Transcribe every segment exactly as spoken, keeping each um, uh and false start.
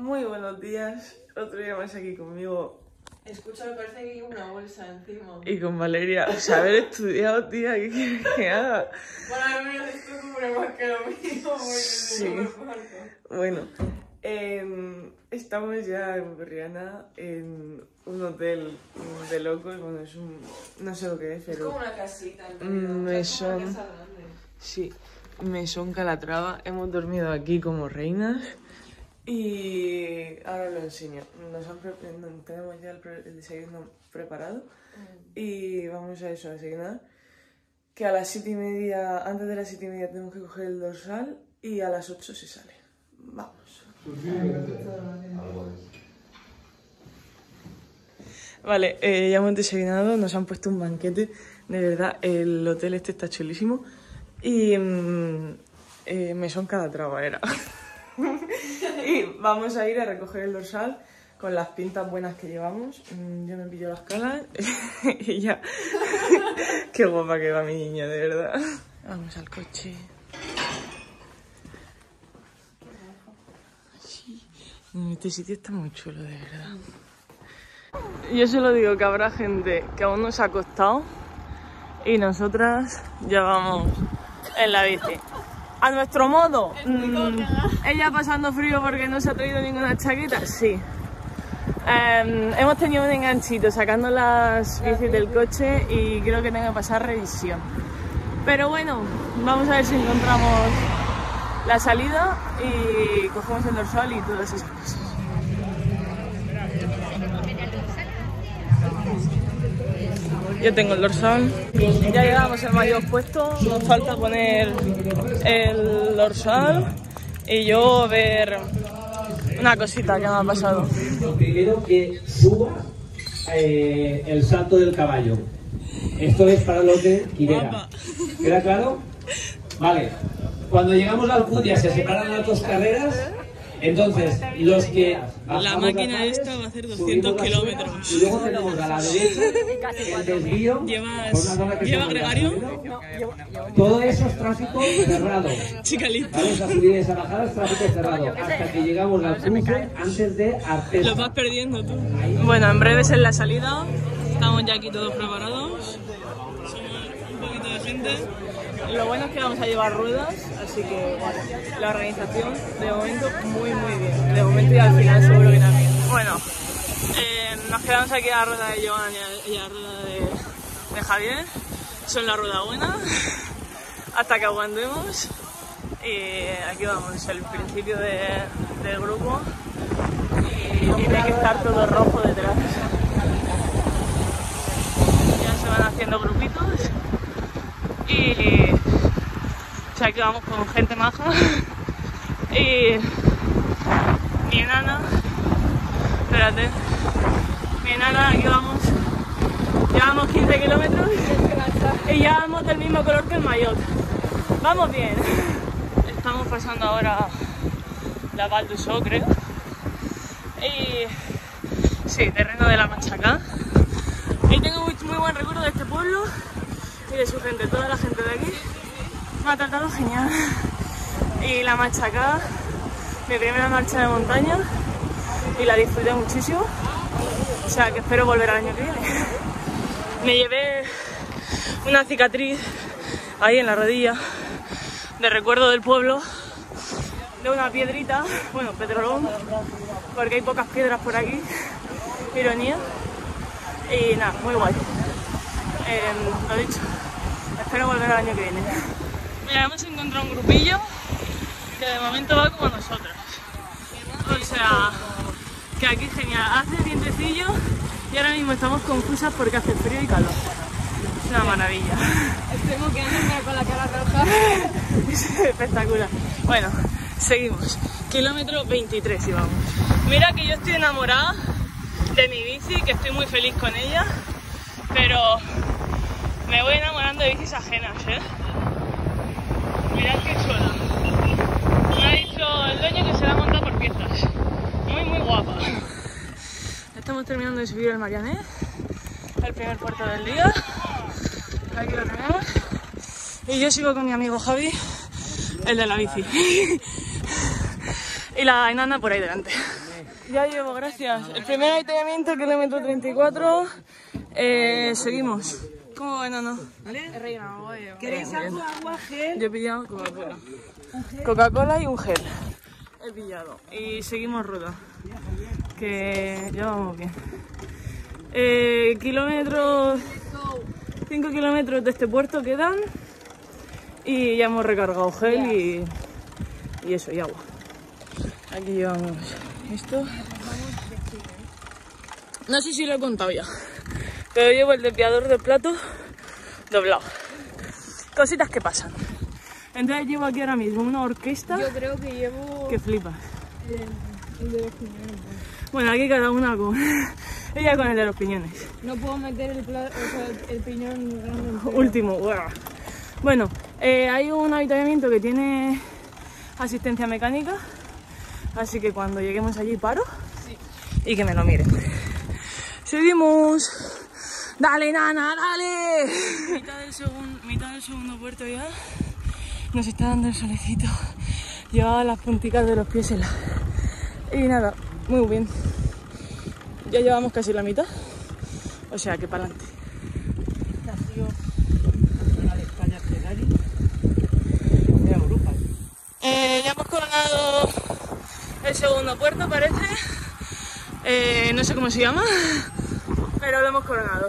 Muy buenos días, otro día más aquí conmigo. Escucha, me parece que hay una bolsa encima. Y con Valeria, o sea, haber estudiado, tía, ¿qué quieres que haga? Bueno, al menos esto cubre más que lo mío, sí. Bueno, eh, estamos ya en Burriana, en un hotel de locos, bueno, es un... no sé lo que es, pero... Es como una casita, en realidad. Mesón... Es como una casa grande. Sí, Mesón Calatrava, hemos dormido aquí como reinas. Y ahora os lo enseño. Nos han pre tenemos ya el, pre el desayuno preparado y vamos a eso, a desayunar. Que a las siete y media, antes de las siete y media tenemos que coger el dorsal y a las ocho se sale. Vamos. Vale, eh, ya hemos desayunado, nos han puesto un banquete. De verdad, el hotel este está chulísimo. Y mm, eh, Mesón Calatrava era. Y vamos a ir a recoger el dorsal con las pintas buenas que llevamos. Yo me pillo las calas y ya. Qué guapa que va mi niña, de verdad. Vamos al coche. Sí. Este sitio está muy chulo, de verdad. Yo solo digo que habrá gente que aún no se ha acostado y nosotras ya vamos en la bici. A nuestro modo. Mm, ella pasando frío porque no se ha traído ninguna chaqueta. Sí. Um, hemos tenido un enganchito sacando las bicis del coche y creo que tengo que pasar revisión. Pero bueno, vamos a ver si encontramos la salida y cogemos el dorsal y todas esas cosas. Yo tengo el dorsal. Ya llegamos al mayor puesto. Nos falta poner el dorsal y yo ver una cosita que me ha pasado. Lo que quiero que suba eh, el salto del caballo. Esto es para los de Quilera. ¿Queda claro? Vale. Cuando llegamos a Alcudia se separan las dos carreras. Entonces, los que... La máquina esta va a hacer doscientos kilómetros. Y luego tenemos a la derecha, el desvío... ¿Llevas, ¿Lleva Gregario? No, todo eso es tráfico cerrado. Chica lista. ¿Vale? Esa subida y esa bajada es tráfico cerrado. Hasta que llegamos al cruce antes de Artesa. Los vas perdiendo tú. Bueno, en breve es en la salida. Estamos ya aquí todos preparados. Somos un poquito de gente. Lo bueno es que vamos a llevar ruedas, así que bueno, la organización de momento muy muy bien, de momento y al final seguro que también. Bueno, eh, nos quedamos aquí a la rueda de Joan y a la rueda de, de Javier, son la rueda buena, hasta que aguantemos y aquí vamos, el principio de, del grupo y, y tiene que estar todo rojo detrás. Ya se van haciendo grupitos. Y o sea, aquí vamos con gente maja y mi enana, espérate, mi enana, aquí vamos, llevamos quince kilómetros y ya vamos del mismo color que el maillot, vamos bien. Estamos pasando ahora la Val du Sceau, creo, y sí, terreno de la Manchaca, y tengo muy, muy buen recuerdo de este pueblo. Mire su gente, toda la gente de aquí me ha tratado genial. Y la marcha acá, mi primera marcha de montaña, y la disfruté muchísimo. O sea que espero volver al año que viene. Me llevé una cicatriz ahí en la rodilla, de recuerdo del pueblo, de una piedrita, bueno, petrolón, porque hay pocas piedras por aquí, ironía. Y nada, muy guay. Eh, lo dicho, espero volver al año que viene. Mira, hemos encontrado un grupillo que de momento va como nosotros. O sea, que aquí genial, hace vientecillo y ahora mismo estamos confusas porque hace frío y calor. Es una maravilla. Estoy moqueándome con la cara roja. Es espectacular. Bueno, seguimos. Kilómetro veintitrés y vamos. Mira que yo estoy enamorada de mi bici, que estoy muy feliz con ella, pero... me voy enamorando de bicis ajenas, ¿eh? Mirad qué chula. Me ha dicho el dueño que se la monta por piezas. Muy, muy guapa. Estamos terminando de subir el Marianet, el primer puerto del día. Aquí lo tenemos. Y yo sigo con mi amigo Javi, el de la bici. Y la enana por ahí delante. Ya llevo, gracias. El primer avituallamiento, kilómetro treinta y cuatro. Eh, seguimos. ¿Cómo va, enano? ¿Queréis agua, agua, gel? Yo he pillado Coca-Cola. Coca-Cola y un gel. He pillado. Y seguimos ruta. Que ya vamos bien. Eh, kilómetros... cinco kilómetros de este puerto quedan. Y ya hemos recargado gel y, y eso, y agua. Aquí llevamos esto. No sé si lo he contado ya, pero llevo el desviador del plato doblado. Cositas que pasan. Entonces llevo aquí ahora mismo una orquesta. Yo creo que llevo... Que flipas. El, el de los piñones. Bueno, aquí cada una con... Ella con el de los piñones. No puedo meter el, plato, o sea, el, el piñón grande. Último, guau. Bueno, eh, hay un avituallamiento que tiene asistencia mecánica, así que cuando lleguemos allí paro sí. Y que me lo miren. Seguimos. ¡Dale, nana, dale! Mitad del, segun, mitad del segundo puerto ya. Nos está dando el solecito. Llevaba las punticas de los pies en la... Y nada, muy bien. Ya llevamos casi la mitad. O sea, que para adelante. Eh, ya hemos coronado el segundo puerto, parece. Eh, no sé cómo se llama, pero lo hemos coronado.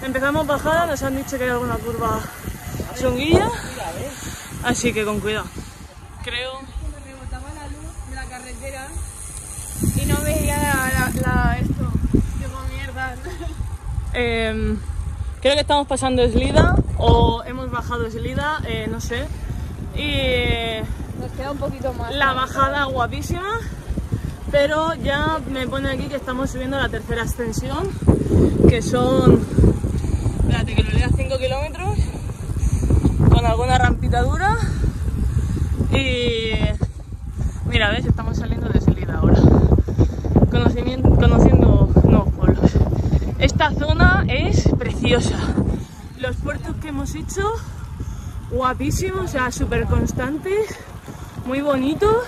Empezamos bajada, nos han dicho que hay alguna curva chunguilla, así que con cuidado. Creo que me rebotaba la luz de la carretera y no veía la, la, la, esto. Digo, mierda. Eh, creo que estamos pasando Eslida o hemos bajado Eslida, eh, no sé. Y nos queda un poquito más. La bajada guapísima, pero ya me pone aquí que estamos subiendo la tercera ascensión, que son, espérate que lo lea, cinco kilómetros, con alguna rampita dura. Y mira, ves, estamos saliendo de salida ahora, Conocimiento, conociendo nuevos pueblos. Esta zona es preciosa. Los puertos que hemos hecho, guapísimos, o sea, súper constantes, muy bonitos.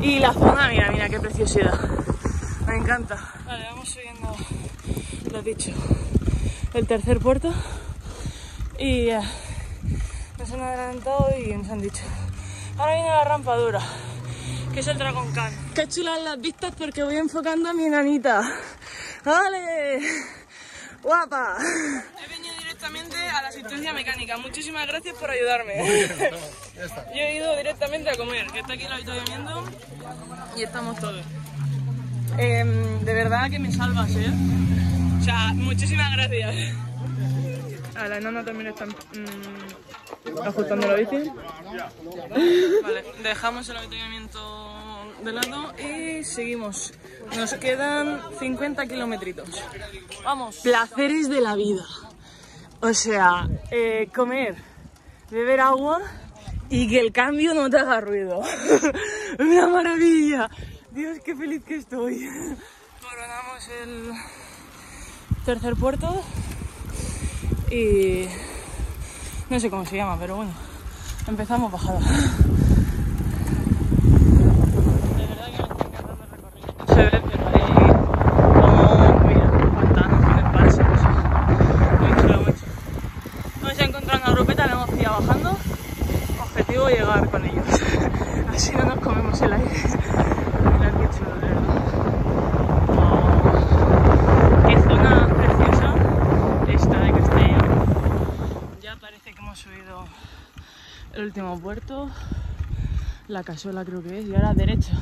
Y la zona, mira, mira qué preciosidad. Me encanta. Vale, vamos subiendo, lo dicho, el tercer puerto. Y eh, nos han adelantado y nos han dicho, ahora viene la rampa dura, que es el Dragon Khan. Qué chulas las vistas porque voy enfocando a mi nanita. ¡Vale! ¡Guapa! A la asistencia mecánica, muchísimas gracias por ayudarme. Yo he ido directamente a comer, que está aquí el avituallamiento y estamos todos. Eh, de verdad que me salvas, ¿eh? O sea, muchísimas gracias. A la enana también están mmm, ajustando la bici. Vale, dejamos el avituallamiento de lado y seguimos. Nos quedan cincuenta kilometritos. Vamos. Placeres de la vida. O sea, eh, comer, beber agua y que el cambio no te haga ruido. ¡Una maravilla! Dios, qué feliz que estoy. Coronamos el tercer puerto y no sé cómo se llama, pero bueno, empezamos bajada. De verdad que me estoy encantando el recorrido. Se ve que como, mira, pantanos, tienen pasos, muy chulo, muy chulo. Hemos encontrado una grupeta, la hemos pillado bajando. Objetivo llegar con ellos. Así no nos comemos el aire. Mirad qué chulo, de verdad. Oh, qué zona preciosa esta de Castellón. Ya parece que hemos subido el último puerto. La Casola creo que es. Y ahora derecha.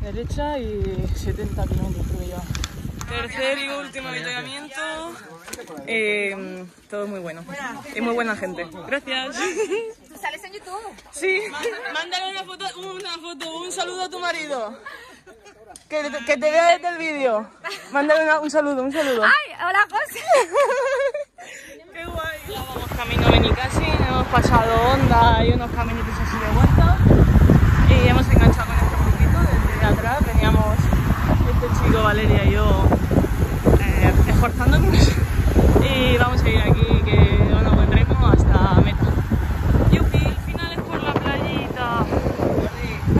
Derecha y setenta kilómetros creo que llevamos. Tercer y último avituallamiento. Eh, todo muy bueno. Y muy buena gente. Gracias. ¿Sales en YouTube? Sí. Mándale una foto, una foto, un saludo a tu marido. Que, que te vea desde el vídeo. Mándale una, un saludo, un saludo. ¡Ay! ¡Hola, José! ¡Qué guay! Ya vamos camino a Benicassin, hemos pasado Onda y unos caminitos así de vuelta. Y hemos enganchado con este poquito desde atrás. Veníamos este chico, Valeria y yo, eh, esforzándonos. Y vamos a ir aquí, que no buen ritmo, hasta meta. ¡Yupi! El final es por la playita.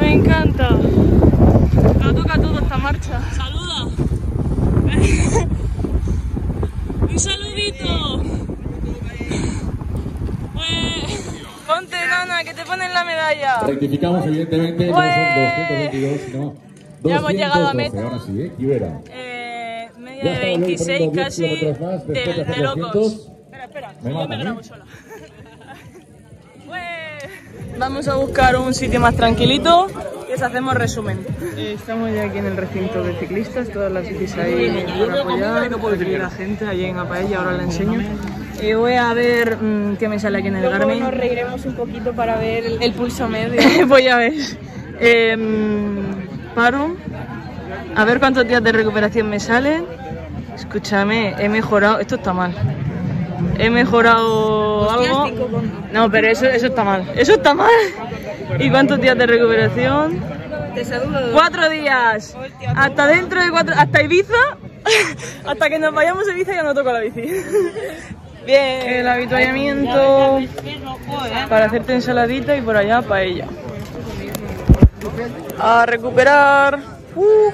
Me encanta. encanta. Lo toca todo esta marcha. Saluda. Un saludito. Ponte, nana, que te ponen la medalla. Rectificamos, evidentemente. No son doscientos veintidós, no. Ya hemos llegado a meta. Ahora sí, ¿eh? Quilera. Eh, media de veintiséis, casi de, de locos. Espera, espera, me yo mata, me grabo ¿eh? sola. Vamos a buscar un sitio más tranquilito y les hacemos resumen. Estamos ya aquí en el recinto de ciclistas, todas las bicis ahí para apoyar, aquí la gente, allí en Apaella, ahora la enseño. Eh, voy a ver mmm, qué me sale aquí en el Luego Garmin. Nos reiremos un poquito para ver el, el pulso medio. Pues ya ves. Eh, paro, a ver cuántos días de recuperación me salen. Escúchame, he mejorado, esto está mal. He mejorado algo. No, pero eso, eso está mal. Eso está mal. ¿Y cuántos días de recuperación? Cuatro días. Hasta dentro de cuatro. Hasta Ibiza. Hasta que nos vayamos a Ibiza ya no toco la bici. Bien. El habituallamiento para hacerte ensaladita y por allá paella. A recuperar. Uh.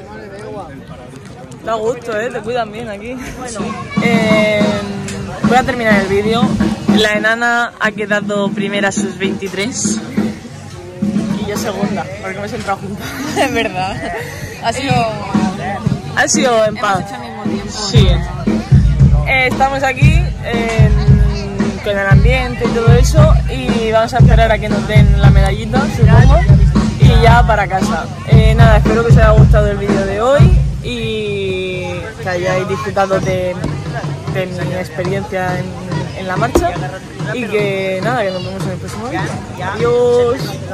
Da gusto, ¿eh? Te cuidan bien aquí. Bueno. Eh... Voy a terminar el vídeo. La enana ha quedado primera sus veintitrés y yo segunda, porque hemos entrado juntas. Es verdad. Ha sido, eh, ha sido en paz. Hemos hecho al mismo tiempo. Sí. Eh, estamos aquí eh, con el ambiente y todo eso y vamos a esperar a que nos den la medallita, supongo, y ya para casa. Eh, nada, espero que os haya gustado el vídeo de hoy y que hayáis disfrutado de... de mi experiencia en, en la marcha y que nada, que nos vemos en el próximo vídeo. Adiós.